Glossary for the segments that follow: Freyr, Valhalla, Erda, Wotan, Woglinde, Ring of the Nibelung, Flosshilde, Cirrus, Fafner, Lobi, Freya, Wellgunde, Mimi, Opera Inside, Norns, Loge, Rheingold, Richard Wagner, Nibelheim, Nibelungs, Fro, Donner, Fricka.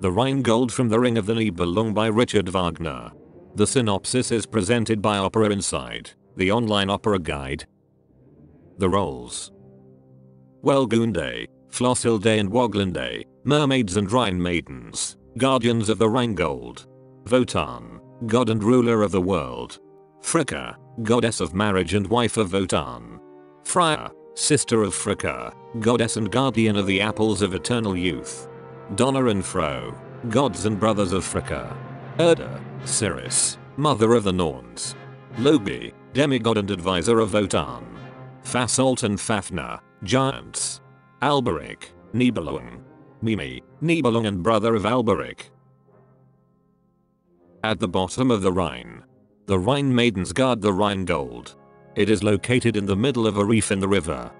The Rheingold from the Ring of the Nibelung by Richard Wagner. The synopsis is presented by Opera Inside, the online opera guide. The roles: Wellgunde, Flosshilde and Woglinde, mermaids and Rhine maidens, guardians of the Rheingold. Wotan, god and ruler of the world. Fricka, goddess of marriage and wife of Wotan. Friar, sister of Fricka, goddess and guardian of the apples of eternal youth. Donner and Fro, gods and brothers of Fricka. Erda, Cirrus, mother of the Norns. Lobi, demigod and advisor of Wotan. Fasolt and Fafner, giants. Alberich, Nibelung. Mimi, Nibelung and brother of Alberich. At the bottom of the Rhine. The Rhine maidens guard the Rheingold. It is located in the middle of a reef in the river.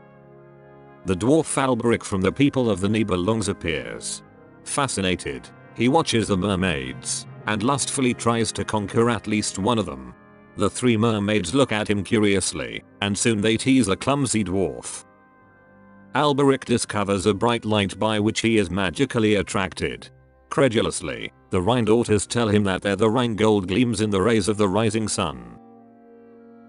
The dwarf Alberich from the people of the Nibelungs appears. Fascinated, he watches the mermaids and lustfully tries to conquer at least one of them. The three mermaids look at him curiously, and soon they tease the clumsy dwarf. Alberich discovers a bright light by which he is magically attracted. Credulously, the Rhine daughters tell him that the Rheingold gleams in the rays of the rising sun.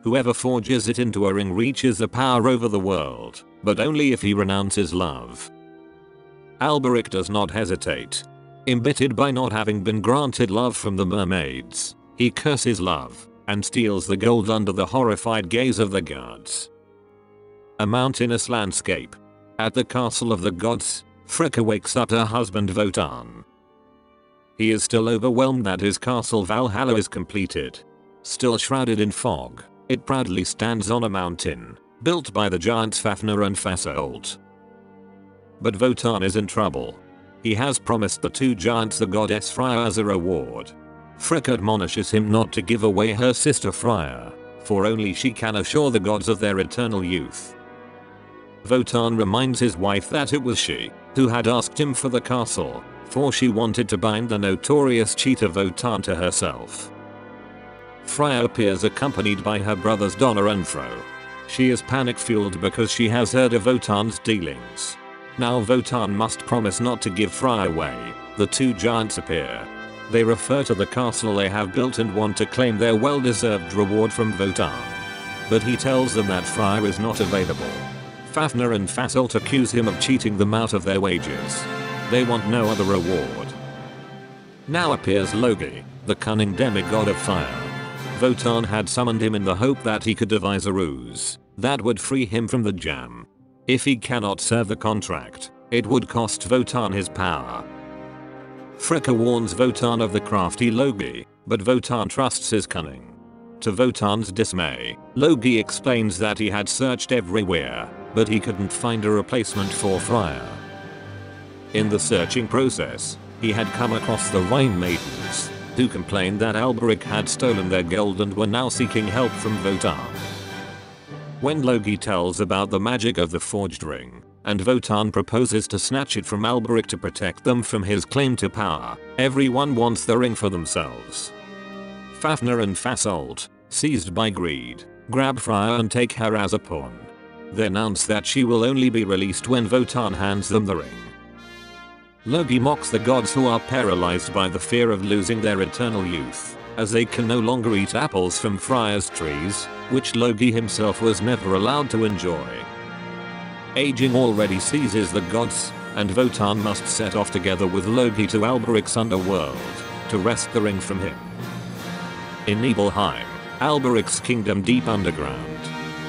Whoever forges it into a ring reaches the power over the world, but only if he renounces love. Alberich does not hesitate. Embittered by not having been granted love from the mermaids, he curses love and steals the gold under the horrified gaze of the guards. A mountainous landscape. At the castle of the gods, Fricka wakes up her husband Wotan. He is still overwhelmed that his castle Valhalla is completed. Still shrouded in fog, it proudly stands on a mountain, built by the giants Fafner and Fasolt. But Wotan is in trouble. He has promised the two giants the goddess Freya as a reward. Fricka admonishes him not to give away her sister Freya, for only she can assure the gods of their eternal youth. Wotan reminds his wife that it was she who had asked him for the castle, for she wanted to bind the notorious cheater Wotan to herself. Freya appears accompanied by her brothers Donner and Fro. She is panic-fueled because she has heard of Wotan's dealings. Now Wotan must promise not to give Freya away. The two giants appear. They refer to the castle they have built and want to claim their well-deserved reward from Wotan. But he tells them that Friar is not available. Fafner and Fasolt accuse him of cheating them out of their wages. They want no other reward. Now appears Logi, the cunning demigod of fire. Wotan had summoned him in the hope that he could devise a ruse that would free him from the jam. If he cannot serve the contract, it would cost Wotan his power. Fricka warns Wotan of the crafty Logi, but Wotan trusts his cunning. To Wotan's dismay, Logi explains that he had searched everywhere, but he couldn't find a replacement for Freyr. In the searching process, he had come across the Rhine maidens, who complained that Alberich had stolen their gold and were now seeking help from Wotan. When Logi tells about the magic of the forged ring, and Wotan proposes to snatch it from Alberich to protect them from his claim to power, everyone wants the ring for themselves. Fafner and Fasolt, seized by greed, grab Freya and take her as a pawn. They announce that she will only be released when Wotan hands them the ring. Logi mocks the gods who are paralyzed by the fear of losing their eternal youth, as they can no longer eat apples from Freya's trees, which Logi himself was never allowed to enjoy. Aging already seizes the gods, and Wotan must set off together with Logi to Alberich's underworld to wrest the ring from him. In Nibelheim, Alberich's kingdom deep underground.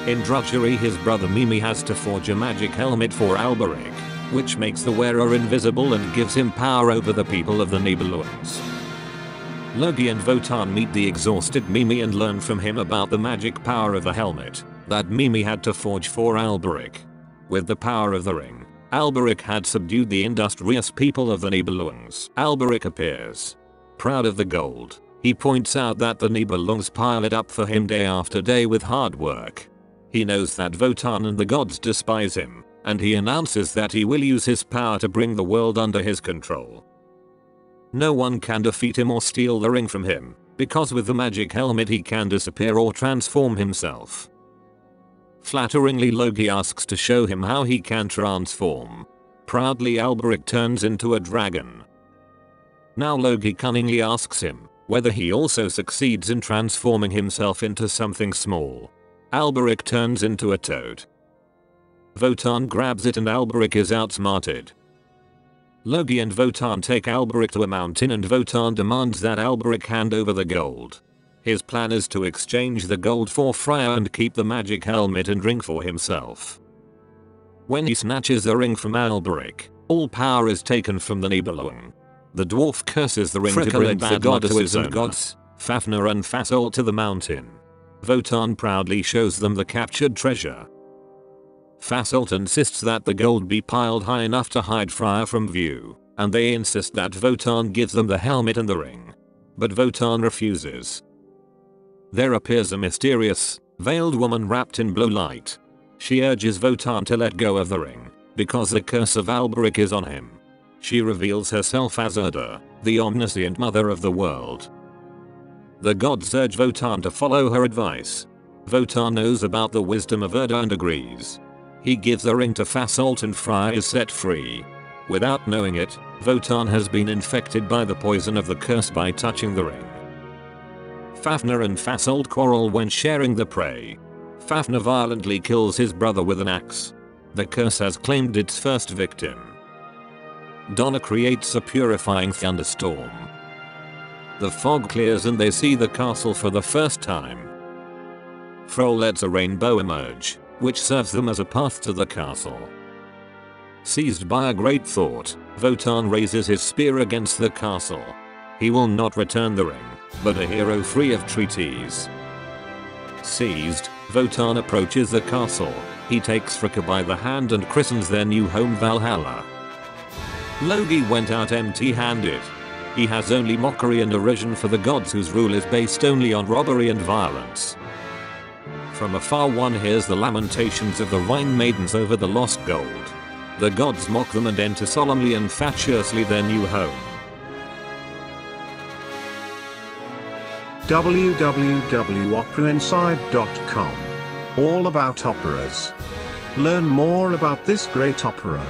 In drudgery, his brother Mimi has to forge a magic helmet for Alberich, which makes the wearer invisible and gives him power over the people of the Nibelungs. Logi and Wotan meet the exhausted Mimi and learn from him about the magic power of the helmet that Mimi had to forge for Alberich. With the power of the ring, Alberich had subdued the industrious people of the Nibelungs. Alberich appears. Proud of the gold, he points out that the Nibelungs pile it up for him day after day with hard work. He knows that Wotan and the gods despise him, and he announces that he will use his power to bring the world under his control. No one can defeat him or steal the ring from him, because with the magic helmet he can disappear or transform himself. Flatteringly, Logi asks to show him how he can transform. Proudly, Alberich turns into a dragon. Now Logi cunningly asks him whether he also succeeds in transforming himself into something small. Alberich turns into a toad. Wotan grabs it and Alberich is outsmarted. Logi and Wotan take Alberich to a mountain and Wotan demands that Alberich hand over the gold. His plan is to exchange the gold for Freya and keep the magic helmet and ring for himself. When he snatches the ring from Alberich, all power is taken from the Nibelung. The dwarf curses the ring to bring the goddesses and gods, Fafner and Fasolt, to the mountain. Wotan proudly shows them the captured treasure. Fasolt insists that the gold be piled high enough to hide Friar from view, and they insist that Wotan give them the helmet and the ring. But Wotan refuses. There appears a mysterious, veiled woman wrapped in blue light. She urges Wotan to let go of the ring, because the curse of Alberich is on him. She reveals herself as Erda, the omniscient mother of the world. The gods urge Wotan to follow her advice. Wotan knows about the wisdom of Erda and agrees. He gives the ring to Fasolt and Freyr is set free. Without knowing it, Wotan has been infected by the poison of the curse by touching the ring. Fafner and Fasolt quarrel when sharing the prey. Fafner violently kills his brother with an axe. The curse has claimed its first victim. Donner creates a purifying thunderstorm. The fog clears and they see the castle for the first time. Fro lets a rainbow emerge, which serves them as a path to the castle. Seized by a great thought, Wotan raises his spear against the castle. He will not return the ring, but a hero free of treaties. Seized, Wotan approaches the castle. He takes Fricka by the hand and christens their new home Valhalla. Logi went out empty-handed. He has only mockery and derision for the gods whose rule is based only on robbery and violence. From afar one hears the lamentations of the Rhine maidens over the lost gold. The gods mock them and enter solemnly and fatuously their new home. www.operainsider.com. All about operas. Learn more about this great opera,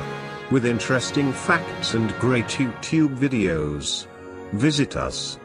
with interesting facts and great YouTube videos. Visit us.